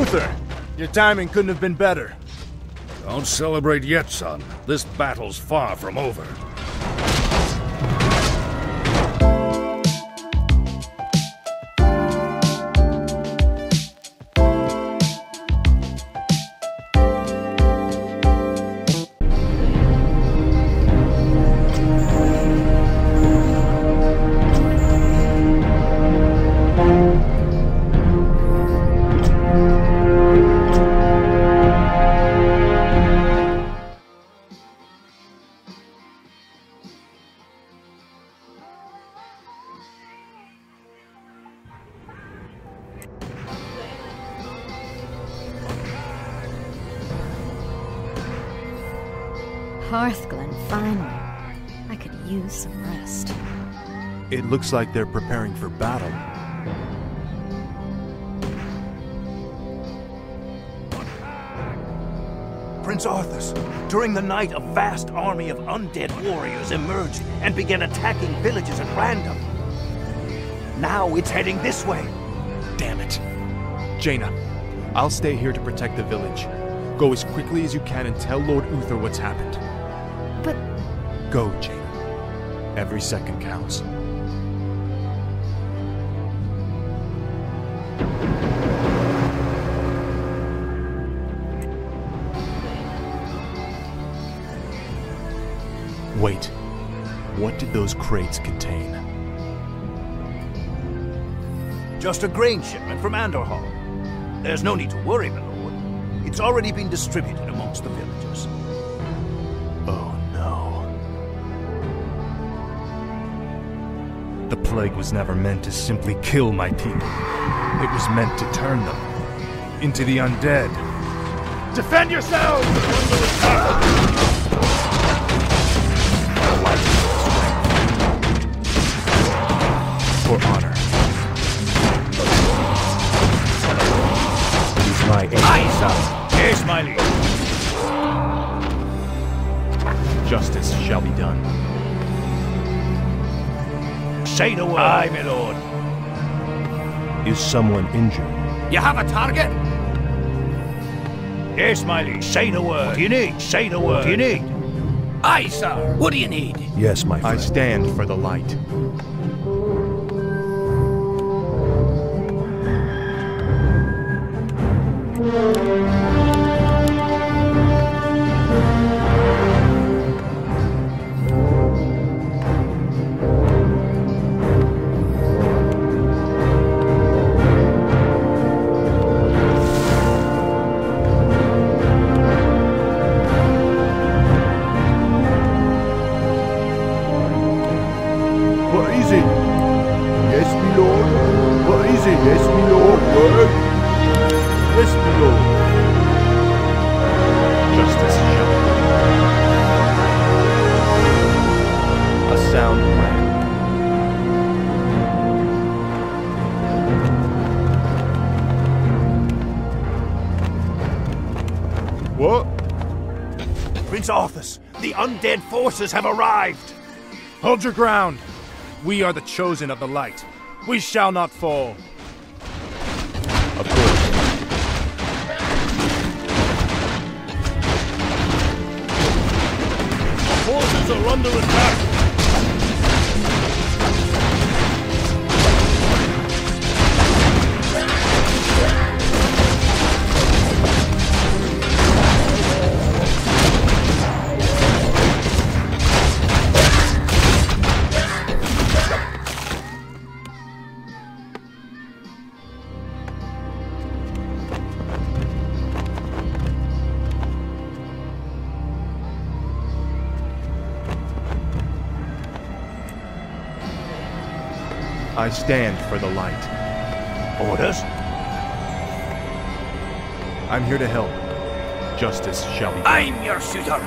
Uther, your timing couldn't have been better. Don't celebrate yet, son. This battle's far from over. Hearthglen, finally. I could use some rest. It looks like they're preparing for battle. Prince Arthas, during the night a vast army of undead warriors emerged and began attacking villages at random. Now it's heading this way. Damn it. Jaina, I'll stay here to protect the village. Go as quickly as you can and tell Lord Uther what's happened. But... Go, Jaina. Every second counts. Wait. What did those crates contain? Just a grain shipment from Andorhal. There's no need to worry, my lord. It's already been distributed amongst the villagers. Oh no. The plague was never meant to simply kill my people. It was meant to turn them into the undead. Defend yourselves! For honor. My aim. Here's my lead. Justice shall be done. Say the word. Aye, my lord. Is someone injured? You have a target? Yes, my lead. Say the word. What do you need? Say the word. What do you need? Aye, sir. What do you need? Yes, my friend. I stand for the light. What? Prince Arthas, the undead forces have arrived! Hold your ground! We are the chosen of the light. We shall not fall. Of course. The forces are under attack! I stand for the light. Orders? I'm here to help. Justice shall be done. I'm your suitor!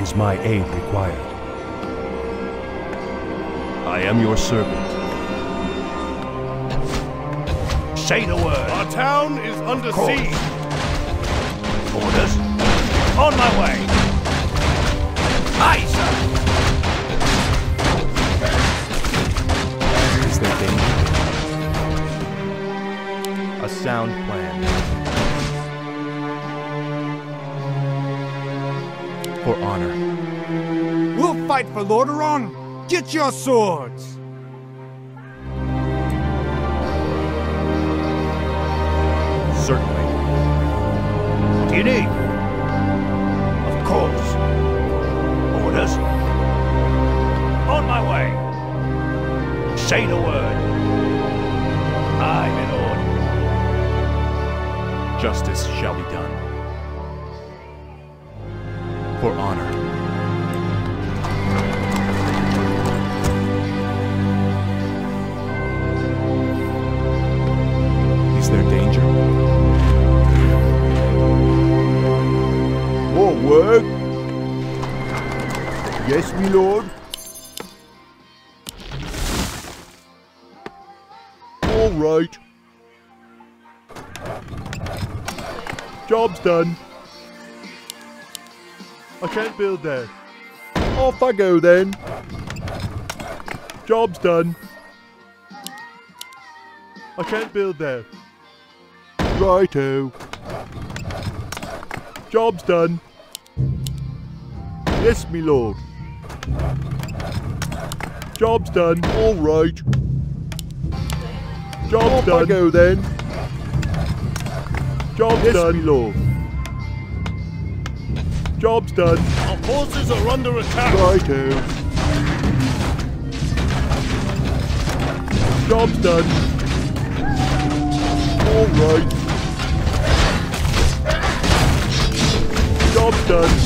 Is my aid required? I am your servant. Say the word. Our town is under siege. Orders? On my way! Aye, sir! a sound plan. For honor. We'll fight for Lordaeron! Get your swords! Certainly. What do you need? Of course. Orders? On my way. Say the word. Aye, my lord. Justice shall be done. For honor. Is there danger? More work? Yes, my lord. Right. Job's done. I can't build there. Off I go then. Job's done. I can't build there. Righto. Job's done. Yes, me lord. Job's done. All right. Job's done. Off I go then. Job's done, lord. Job's done. Our forces are under attack. Righto. Job's done. All right. Job's done.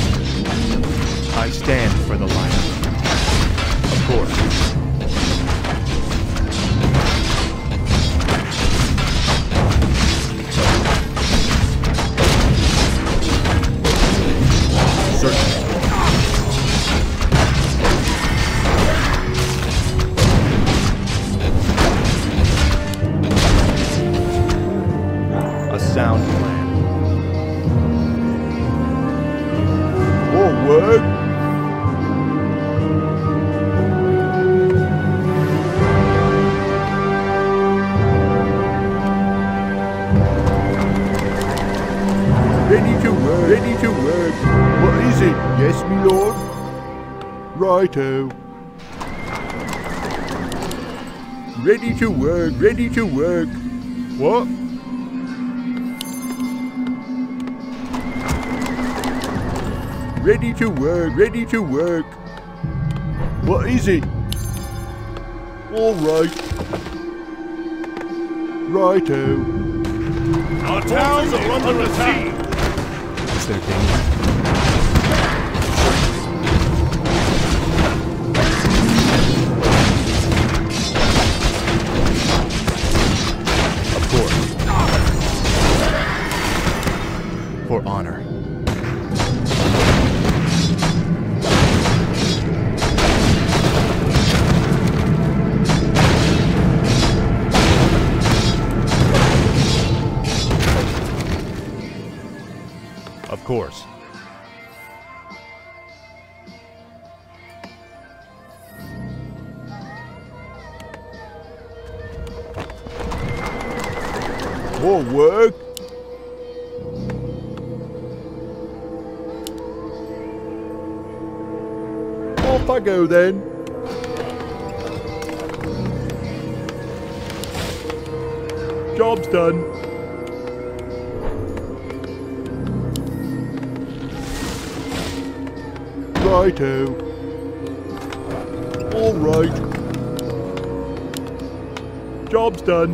I stand for the lion. Of course. Ready to work, ready to work. What? Ready to work, ready to work. What is it? All right. Righto. Our towns are under attack. Is there danger? For honor. Of course. More work. I go then. Job's done. Righto. All right. Job's done.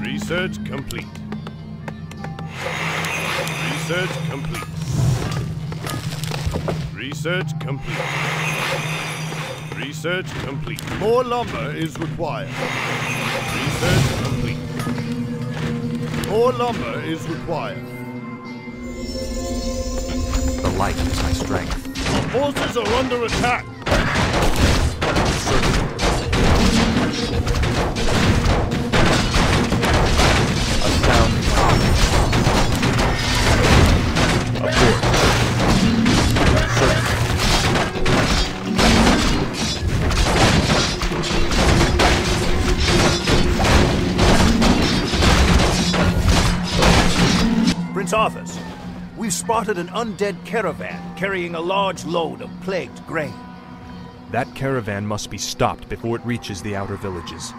Research complete. Research complete. Research complete. Research complete. More lumber is required. Research complete. More lumber is required. The light is my strength. Our forces are under attack. Certainly. Prince Arthas. We've spotted an undead caravan carrying a large load of plagued grain. That caravan must be stopped before it reaches the outer villages.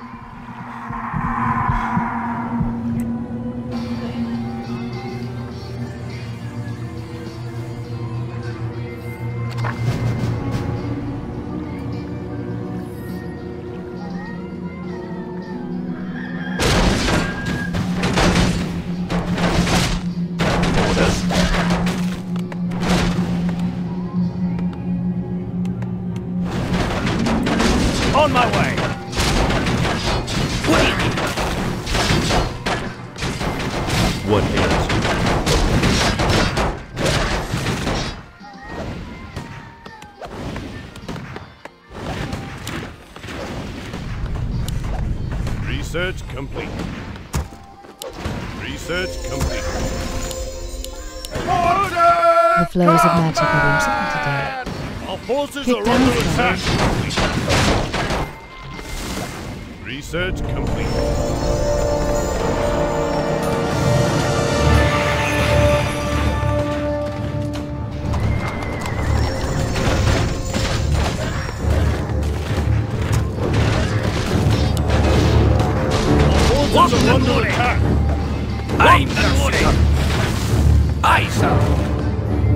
Research complete. Research complete. Order! The flows of magic are whimsical today. Our forces are under attack. Research complete.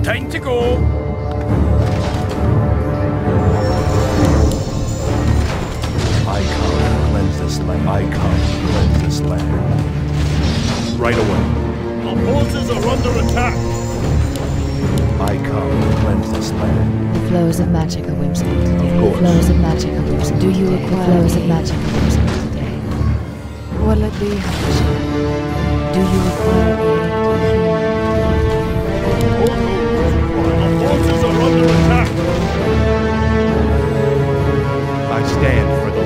Time to go! I can't cleanse this land. I can't cleanse this land. Right away. Our forces are under attack! I can't cleanse this land. The flows of magic are whimsical today. The flows of magic are whimsical. Do you require flows of magic are whimsical today? Will it be hard? Do you require me? Our forces are under attack! I stand for the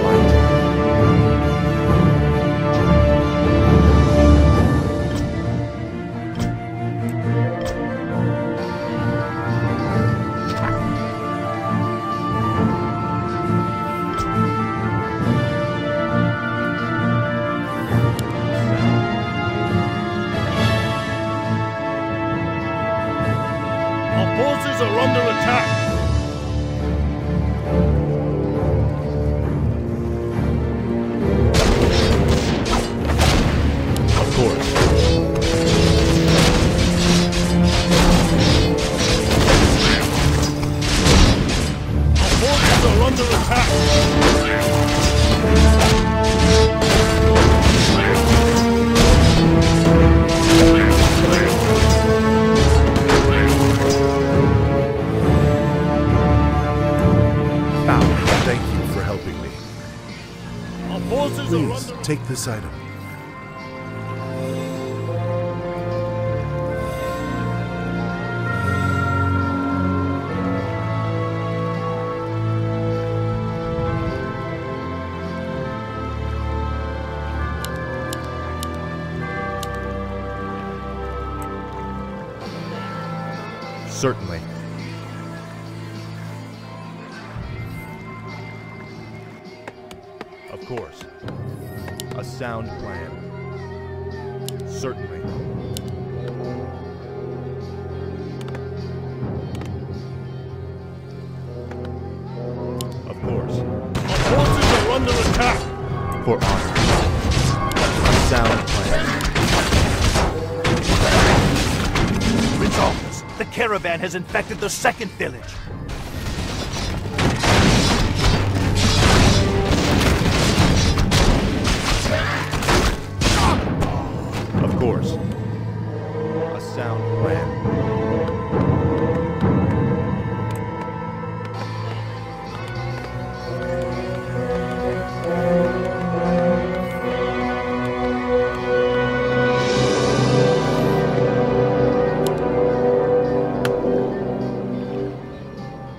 Please, take this item. Certainly. Of course. A sound plan. Certainly. Of course. Our forces are under attack! For honor. A sound plan. Prince Arthas, the caravan has infected the second village!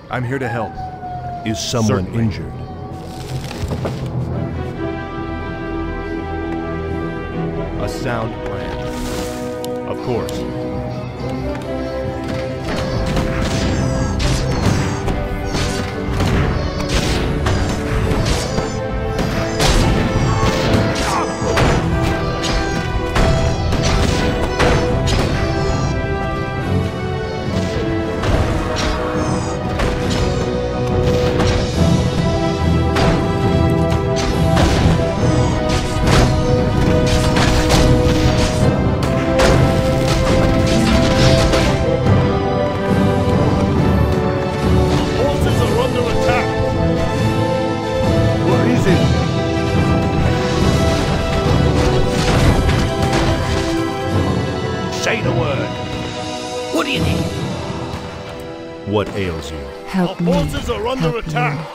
I'm here to help. Is someone Certainly. Injured? A sound plan. Of course. the word. What do you need? What ails you? Help me. Our forces are under attack.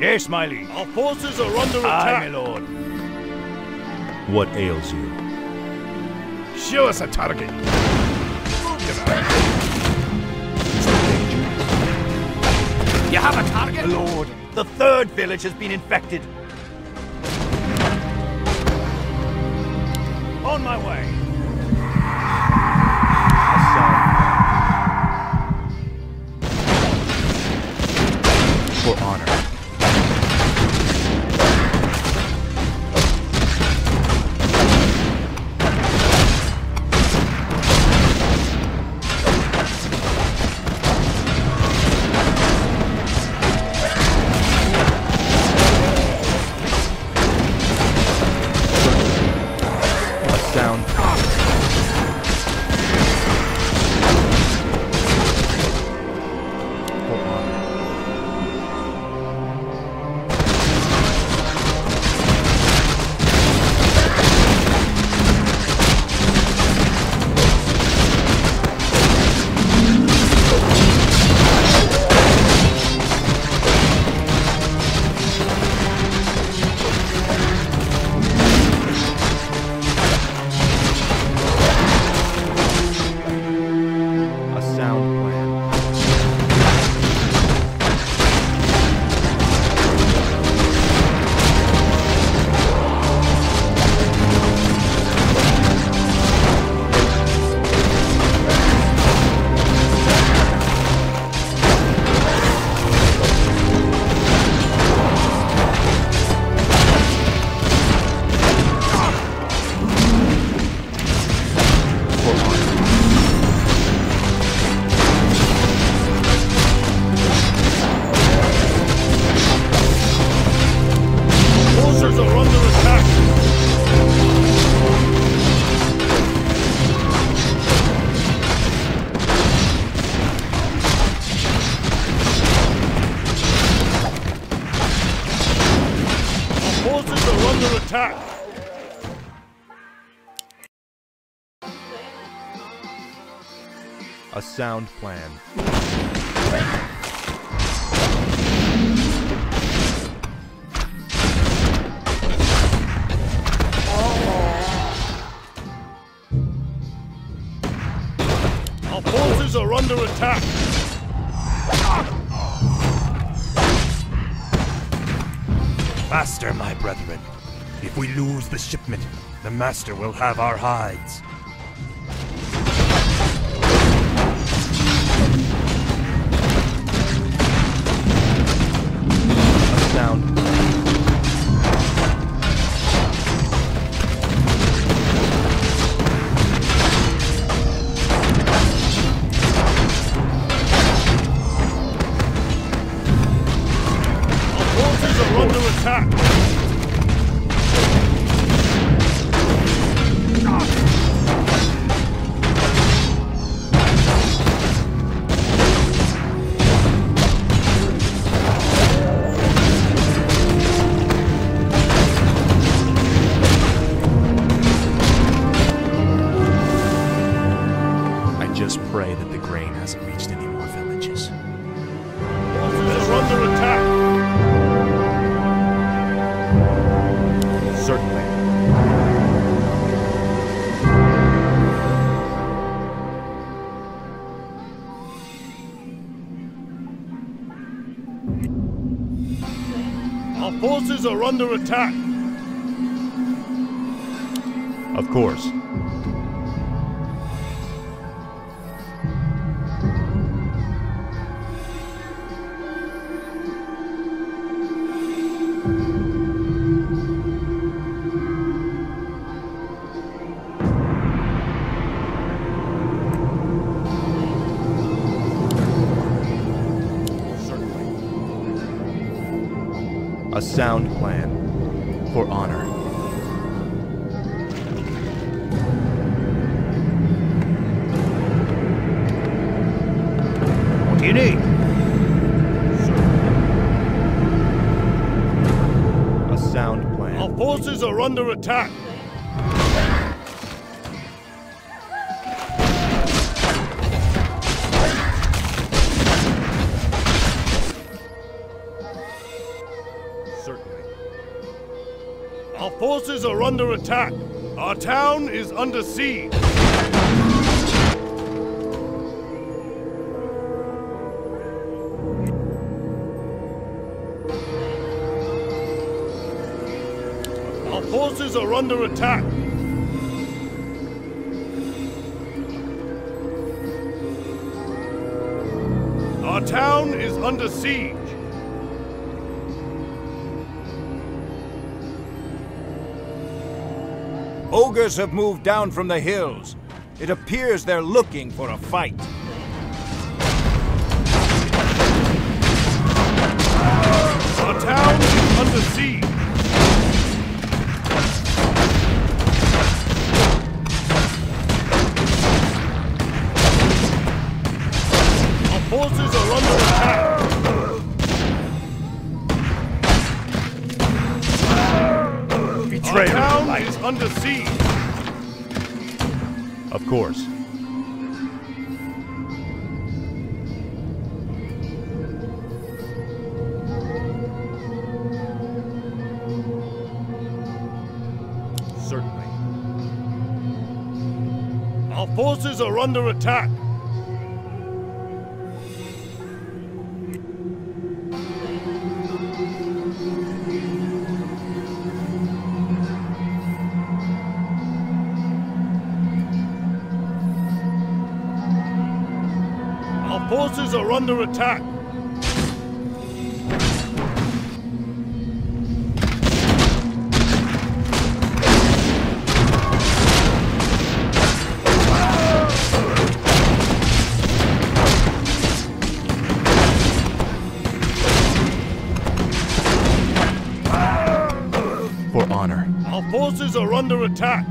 Yes, my liege. Our forces are under attack, my lord. What ails you? Show us a target. You have a target, my lord. The third village has been infected. On my way. For honor. A sound plan. Our forces are under attack. faster, my brethren. If we lose the shipment, the master will have our hides. Are under attack. Of course. A sound plan for honor. What do you need? A sound plan. Our forces are under attack. Forces are under attack. Our town is under siege. Our forces are under attack. Our town is under siege. Ogres have moved down from the hills. It appears they're looking for a fight. Our town is under siege. Our forces are under attack. Our town is under siege. Of course. Certainly. Our forces are under attack. Forces are under attack. For honor. Our forces are under attack.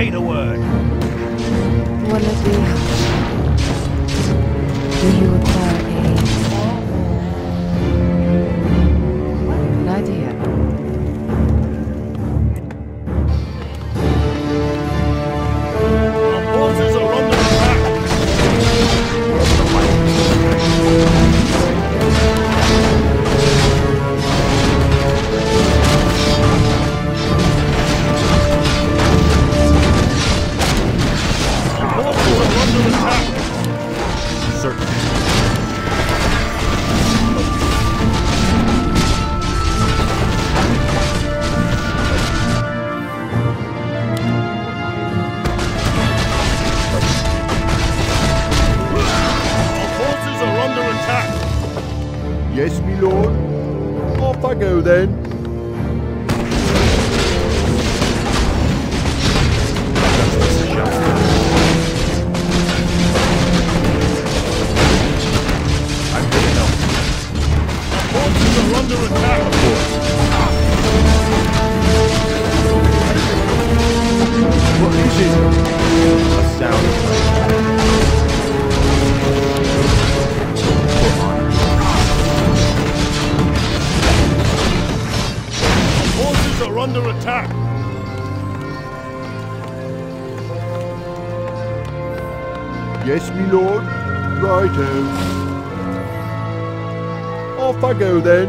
say the word. What is the action? Do you require aid? Good idea. Our forces are on the track. Yes, me lord. Off I go then. I'm good enough. Our forces are under attack, of course. What is it? A sound. For honor. Are under attack. Yes, me lord. Righto. Off I go then.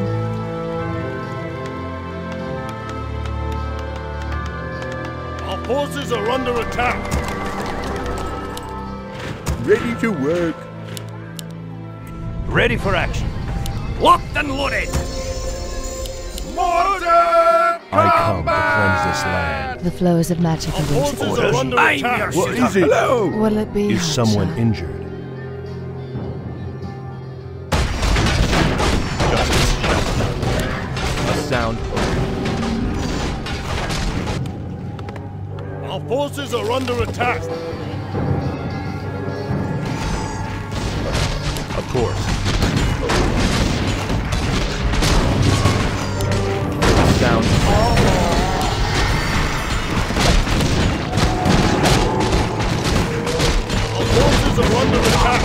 Our forces are under attack. Ready to work. Ready for action. Locked and loaded. Mortar! I come to cleanse this land. The flows of magic are reached orders. What is it? Hello. Will it be? Is someone injured? A sound. Our forces are under attack. Of course. Down. Our forces are under attack.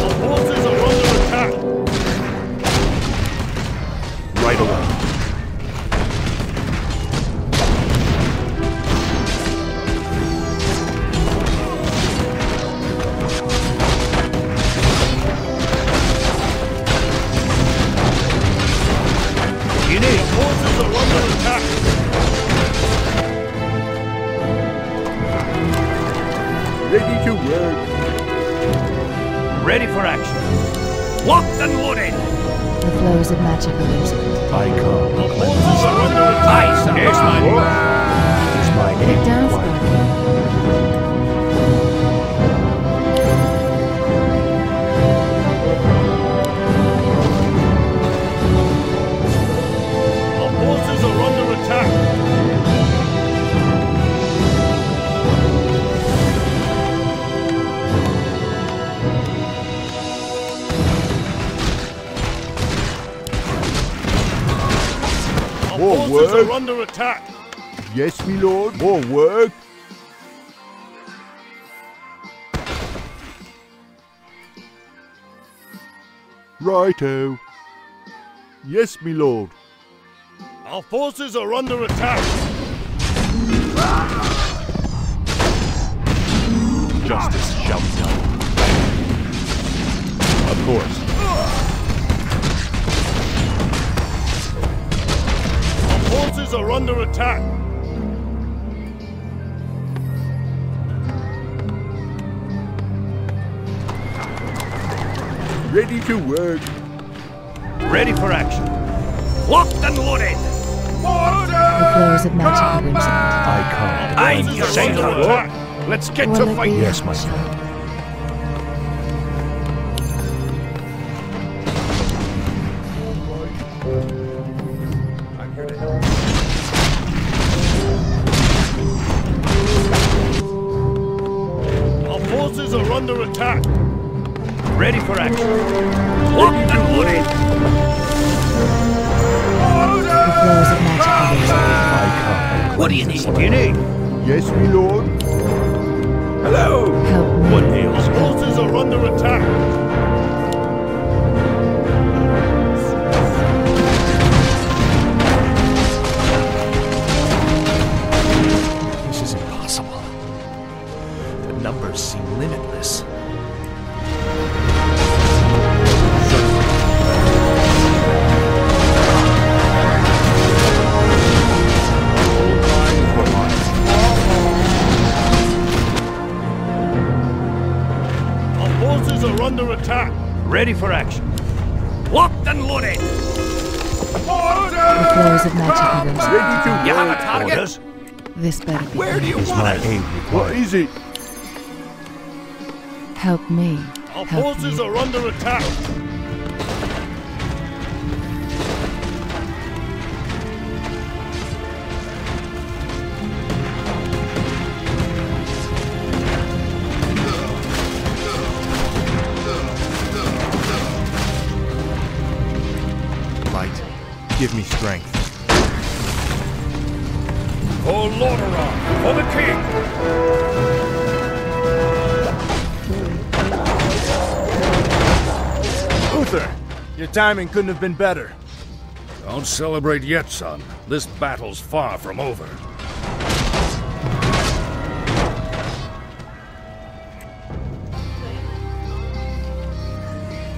Our forces are under attack. Right away. Ready for action. Locked and loaded. The flows of magic are loosened. I come. It's my name. It does. Our forces are under attack. More work. Are under attack. Yes, me lord. More work. Righto. Yes, me lord. Our forces are under attack. Justice shall be done. Of course. Forces are under attack. Ready to work. Ready for action. Locked and loaded. The flows of magic are reached. I can't. Say the word. Let's get to fight. Yes, my son. Our attack. Ready for action. Lock and loaded. What do you need? Yes, my lord. Hello. What ails you? Horses are under attack. Numbers seem limitless. Our horses are under attack. Ready for action. Locked and loaded. The floors of magic are ready to You have a target? Orders? This better be. Where do you want my aim required? What is it? Help me. Our forces are under attack. Light, give me strength. For Lordaeron, for the king! Uther, your timing couldn't have been better. Don't celebrate yet, son. This battle's far from over.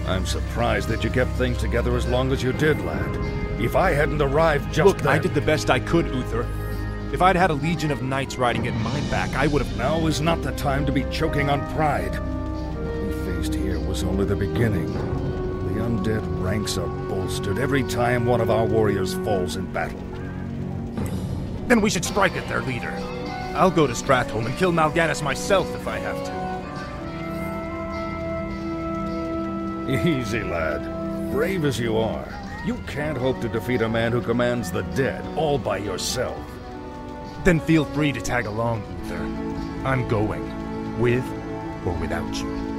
I'm surprised that you kept things together as long as you did, lad. If I hadn't arrived just then... Look, I did the best I could, Uther. If I'd had a legion of knights riding at my back, I would have... Now is not the time to be choking on pride. What we faced here was only the beginning. The undead ranks are bolstered every time one of our warriors falls in battle. Then we should strike at their leader. I'll go to Stratholme and kill Mal'Ganis myself if I have to. Easy, lad. Brave as you are, you can't hope to defeat a man who commands the dead all by yourself. Then feel free to tag along, Uther. I'm going, with or without you.